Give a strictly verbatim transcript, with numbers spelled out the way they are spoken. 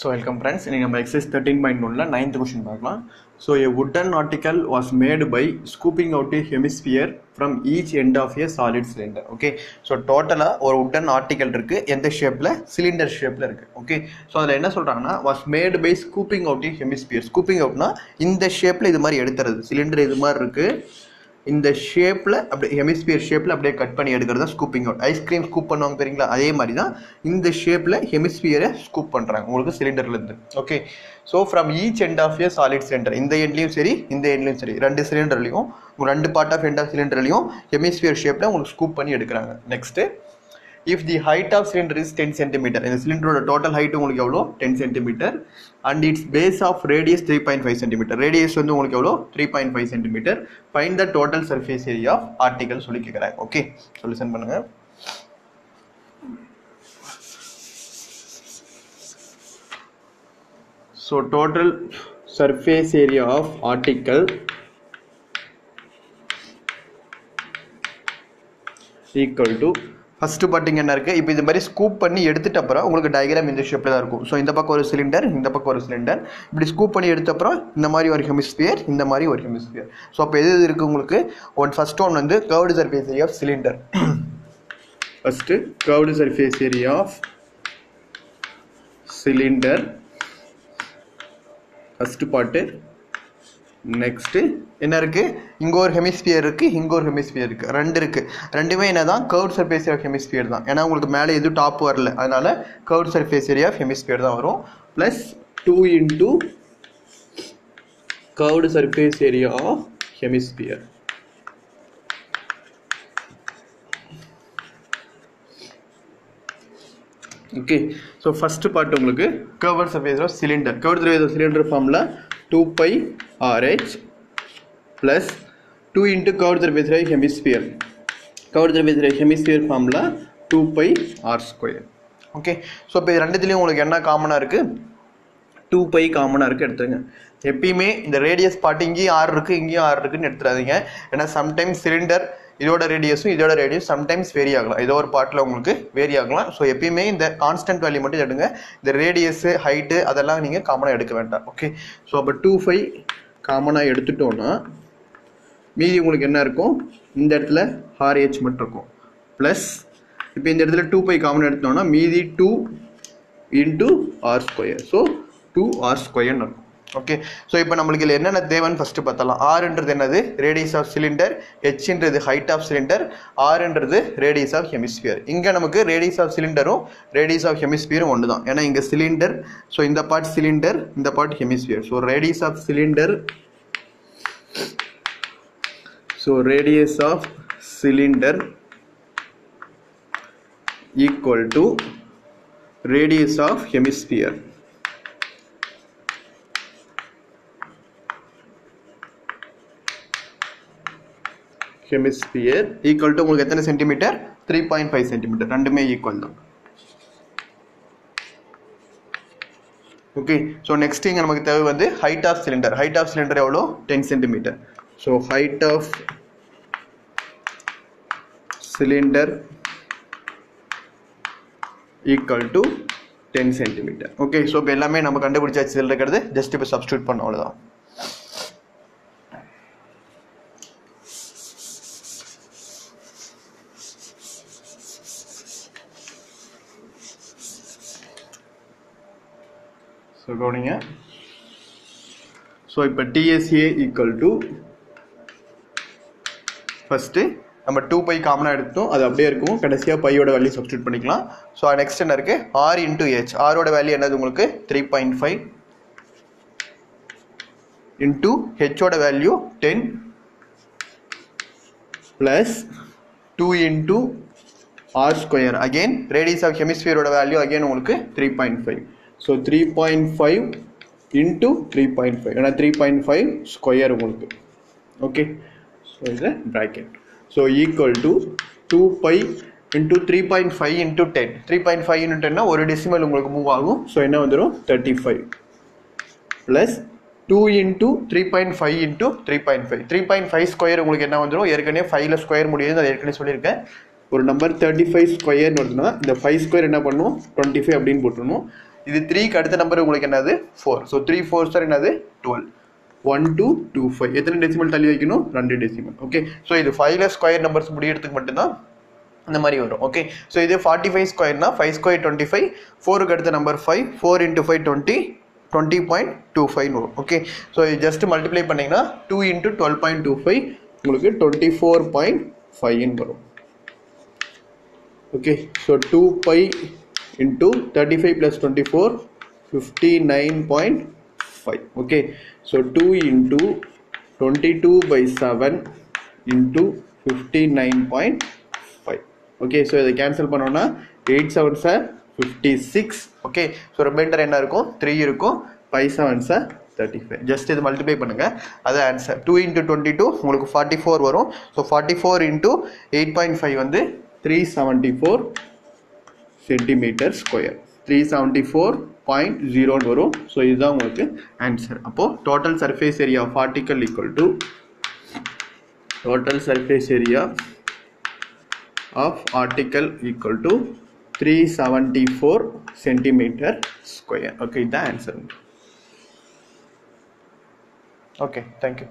So welcome friends, in exercise thirteen point one ninth question paakalam. So a wooden article was made by scooping out a hemisphere from each end of a solid cylinder. Okay, so total a wooden article irukku endha shape la, cylinder shape la irukku. Okay, so adha enna solranga was made by scooping out a hemisphere. Scooping out na indha shape la idu mari eduthradhu, cylinder idu mari irukku, indha shape la apdi hemisphere shape la apdi cut panni edukradha scooping out. Ice cream scoop pannuvaanga theriyala adhe mari da indha shape la hemisphere scoop pandranga ungalku cylinder la irundhu. Okay, so from each end of a solid cylinder, indha endliyum seri indha endliyum seri rendu cylinder liyum rendu part of end of cylinder liyum hemisphere shape la ungalku scoop panni edukranga. Next, if the height of cylinder is ten centimeters, and the cylinder total height உங்களுக்கு எவ்வளவு ten centimeters, and its base of radius three point five centimeters, radius வந்து உங்களுக்கு எவ்வளவு three point five centimeters, find the total surface area of article சொல்லி கேக்குறாங்க. Okay, so listen பண்ணுங்க. So total surface area of article equal to first பாட்டிங்க என்ன இருக்கு, இப்போ இந்த மாதிரி ஸ்கூப் பண்ணி எடுத்துட்ட அப்புறம் உங்களுக்கு டயகிராம் இந்த ஷேப்ல தான் இருக்கும். ஸோ இந்த பக்கம் ஒரு சிலிண்டர், இந்த பக்கம் ஒரு சிலிண்டர், இப்படி ஸ்கூப் பண்ணி எடுத்த அப்புறம் இந்த மாதிரி ஒரு ஹெமிஸ்பியர், இந்த மாதிரி ஒரு ஹெமிஸ்பியர். ஸோ அப்போ எது எது இருக்கு உங்களுக்கு, ஒன் ஃபர்ஸ்ட் ஒன் வந்து curved surface area of cylinder, first curved surface area of cylinder first part. Next என்ன இருக்கு, இங்க ஒரு ஹெமிஸ்பியர் இருக்கு, இங்க ஒரு ஹெமிஸ்பியர் இருக்கு, ரெண்டு இருக்கு, ரெண்டுமே என்னதான் curve surface area of hemisphere தான். ஏன்னா உங்களுக்கு மேலே எதுவும் டாப் வரல, அதனால curve surface area of hemisphere தான் வரும். Plus two into curved surface area of hemisphere. Okay, so first part உங்களுக்கு curve surface of cylinder, curve surface of cylinder ஃபார்மில் two pi rh plus two into curved surface area hemisphere, curved surface area hemisphere formula two pi r square. Okay, so இப்போ இது ரெண்டுத்துலேயும் உங்களுக்கு என்ன காமனாக இருக்குது, two pi காமனாக இருக்குது எடுத்துருங்க. எப்பயுமே இந்த ரேடியஸ் பார்ட் இங்கேயும் ஆறு இருக்குது இங்கேயும் ஆறு இருக்குதுன்னு எடுத்துடாதீங்க. ஏன்னா சம்டைம்ஸ் சிலிண்டர் இதோட ரேடியஸும் இதோட ரேடியஸ் சம்டைம்ஸ் வேரி ஆகலாம், ஏதோ ஒரு பார்ட்டில் உங்களுக்கு வேரி ஆகலாம். ஸோ எப்பயுமே இந்த கான்ஸ்டன்ட் வேல்யூ மட்டும் எடுங்க, இந்த ரேடியஸு ஹைட்டு அதெல்லாம் நீங்கள் காமனாக எடுக்க வேண்டாம். ஓகே, ஸோ அப்போ டூ ஃபைவ் காமனாக எடுத்துட்டோன்னா மீதி உங்களுக்கு என்ன இருக்கும், இந்த இடத்துல ஆர்ஹெச் மட்டும் இருக்கும். ப்ளஸ் இப்போ இந்த இடத்துல டூ ஃபைவ் காமனாக எடுத்தோம்னா மீதி two into R square, so two R ஸ்கொயர்னு இருக்கும். ஓகே, ஸோ இப்போ நம்மளுக்கு இதில் என்னென்ன தேவைன்னு ஃபஸ்ட்டு பார்த்தலாம். ஆறுன்றது என்னது, ரேடியஸ் ஆஃப் சிலிண்டர், ஹெச்ன்றது ஹைட் ஆஃப் சிலிண்டர், ஆறுன்றது ரேடியஸ் ஆஃப் ஹெமிஸ்பியர். இங்கே நமக்கு ரேடியஸ் ஆஃப் சிலிண்டரும் ரேடியஸ் ஆஃப் ஹெமிஸ்பியரும் ஒன்று தான், ஏன்னா இங்கே சிலிண்டர், ஸோ இந்த பார்ட் சிலிண்டர் இந்த part hemisphere. So radius of cylinder, so radius of cylinder equal to radius of hemisphere. Hemisphere equal to உங்களுக்கு எத்தனை centimetre, three point five centimetre, ரெண்டுமே ஈக்குவல் தான். ஓகே, ஸோ நெக்ஸ்ட் இங்கே நமக்கு தேவை வந்து height of cylinder, height of cylinder எவ்வளோ, ten centimetre. So height of cylinder equal to ten centimetre. Okay, so இப்போ எல்லாமே நம்ம கண்டுபிடிச்சாச்சு, இதில் இருக்கிறது ஜஸ்ட் இப்போ சப்ஸ்டியூட் பண்ண அவ்வளோதான். So கவனிங்க, ஸோ இப்போ T S A equal to first நம்ம டூ பை காமனாக எடுத்தோம், அது அப்படியே இருக்கும், கடைசியாக பையோட வேல்யூ சப்ஸ்டியூட் பண்ணிக்கலாம். ஸோ நெக்ஸ்ட் என்ன இருக்குது, R இன்ட்டு H, ஆரோட வேல்யூ என்னது உங்களுக்கு த்ரீ பாயிண்ட் ஃபைவ் இன்ட்டு ஹெச்சோட value ten plus two into R square, again radius of ஹெமிஸ்பியரோட வேல்யூ அகெயின் உங்களுக்கு three point five. So three point five into three point five and three point five square உங்களுக்கு. Okay, so is a bracket, so equal to two pi into three point five into ten, three point five into ten னா ஒரு decimal உங்களுக்கு move ஆகும். So என்ன வந்துரும், thirty-five plus two into three point five into three point five, three point five square உங்களுக்கு என்ன வந்துரும், ஏற்கனவே five ல ஸ்கொயர் முடியுது, அது ஏற்கனவே சொல்லியிருக்கேன். ஒரு நம்பர் தேர்ட்டி ஃபைவ் ஸ்கொயர்னு வருதுன்னா இந்த ஃபைவ் ஸ்கொயர் என்ன பண்ணுவோம், டுவெண்ட்டி ஃபைவ் அப்படின்னு போட்டுருணும். இது three அடுத்த நம்பர் உங்களுக்கு என்னது four. So three fours are என்னது twelve. one two two five. எத்தனை டெசிமல் தள்ளி வைக்கணும்? two decimal. ஓகே. So இது five ல ஸ்கொயர் நம்பர்ஸ் முடியிறதுக்கு மட்டும் தான் இந்த மாதிரி வரும். ஓகே. So இது forty-five ஸ்கொயர்னா five square twenty-five. four க்கு அடுத்த number five. four into five twenty twenty point two five. Okay, so you just multiply panninga two into twelve point two five உங்களுக்கு twenty-four point five in varum. Okay, so two pi into thirty-five plus twenty-four fifty-nine point five. okay, so two into twenty-two by seven into fifty-nine point five. okay, so idu cancel pannona eight sevens are fifty-six. okay, so remainder enna irukum three irukum, five sevens are thirty-five. Just idu multiply pannunga adha answer. two into twenty-two ungalku forty-four varum. So forty-four into eight point five vandu three seventy-four centimeter square, three seventy-four point zero varum. So idha ungalku answer. Appo total surface area of particle equal to total surface area of particle equal to three seventy-four centimeter square. Okay, the answer. Okay, thank you.